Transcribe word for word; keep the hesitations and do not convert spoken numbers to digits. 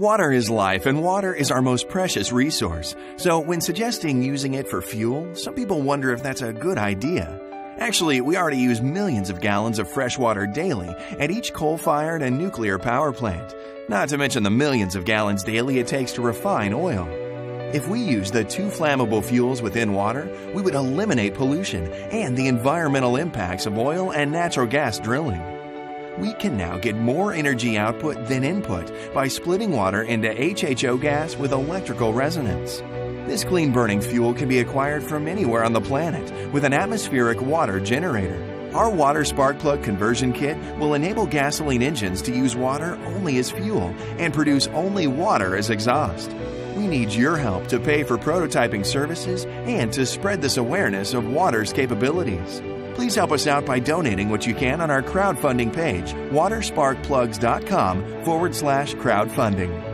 Water is life, and water is our most precious resource. So when suggesting using it for fuel, some people wonder if that's a good idea. Actually, we already use millions of gallons of fresh water daily at each coal-fired and nuclear power plant, not to mention the millions of gallons daily it takes to refine oil. If we use the two flammable fuels within water, we would eliminate pollution and the environmental impacts of oil and natural gas drilling. We can now get more energy output than input by splitting water into H H O gas with electrical resonance. This clean-burning fuel can be acquired from anywhere on the planet with an atmospheric water generator. Our water spark plug conversion kit will enable gasoline engines to use water only as fuel and produce only water as exhaust. We need your help to pay for prototyping services and to spread this awareness of water's capabilities. Please help us out by donating what you can on our crowdfunding page, WaterSparkPlugs.com forward slash crowdfunding.